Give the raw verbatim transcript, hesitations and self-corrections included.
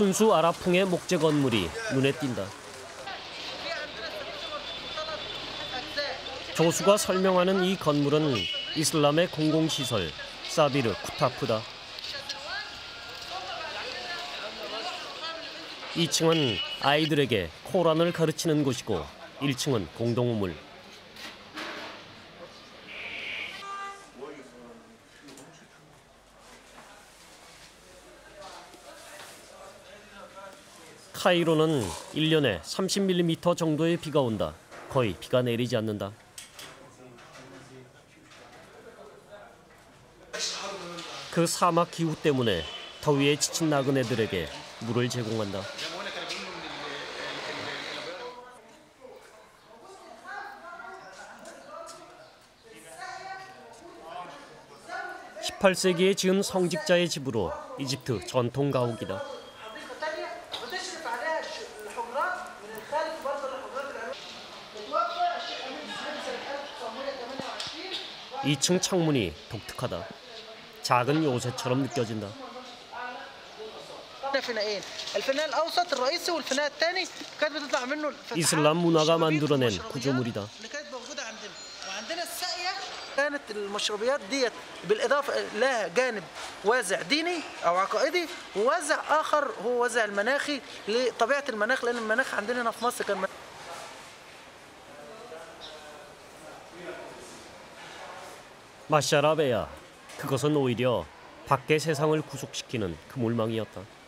순수 아랍풍의 목재 건물이 눈에 띈다. 조수가 설명하는 이 건물은 이슬람의 공공시설 사비르 쿠타프다. 이 층은 아이들에게 코란을 가르치는 곳이고 일 층은 공동우물. 카이로는 일 년에 삼십 밀리미터 정도의 비가 온다. 거의 비가 내리지 않는다. 그 사막 기후 때문에 더위에 지친 나그네들에게 물을 제공한다. 십팔 세기에 지은 성직자의 집으로 이집트 전통 가옥이다. 이 층 창문이 독특하다. 작은 요새처럼 느껴진다. 이슬람 문화가 만들어낸 구조물이다. 마시아라베야, 그것은 오히려 밖의 세상을 구속시키는 그물망이었다.